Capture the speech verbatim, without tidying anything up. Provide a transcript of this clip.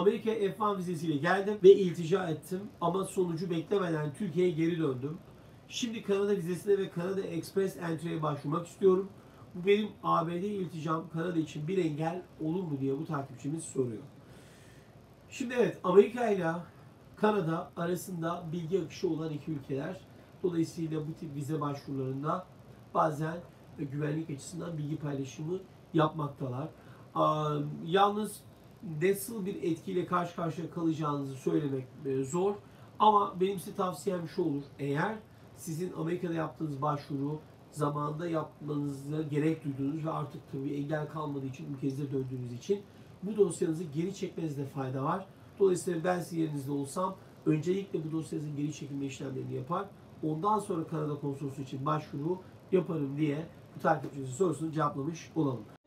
Amerika F bir vizesiyle geldim ve iltica ettim ama sonucu beklemeden Türkiye'ye geri döndüm. Şimdi Kanada vizesine ve Kanada Express Entry'ye başvurmak istiyorum. Bu benim A B D ilticam, Kanada için bir engel olur mu diye bu takipçimiz soruyor. Şimdi evet, Amerika ile Kanada arasında bilgi akışı olan iki ülkeler. Dolayısıyla bu tip vize başvurularında bazen güvenlik açısından bilgi paylaşımı yapmaktalar. Yalnız nasıl bir etkiyle karşı karşıya kalacağınızı söylemek zor. Ama benim size tavsiyem şu olur. Eğer sizin Amerika'da yaptığınız başvuru zamanında yapmanızı gerek duyduğunuz ve artık tabii engel kalmadığı için ülkenize döndüğünüz için bu dosyanızı geri çekmenizde fayda var. Dolayısıyla ben sizin yerinizde olsam öncelikle bu dosyanızın geri çekilme işlemlerini yapar. Ondan sonra Kanada Konsolosluğu için başvuru yaparım diye bu takipçinizin sorusunu cevaplamış olalım.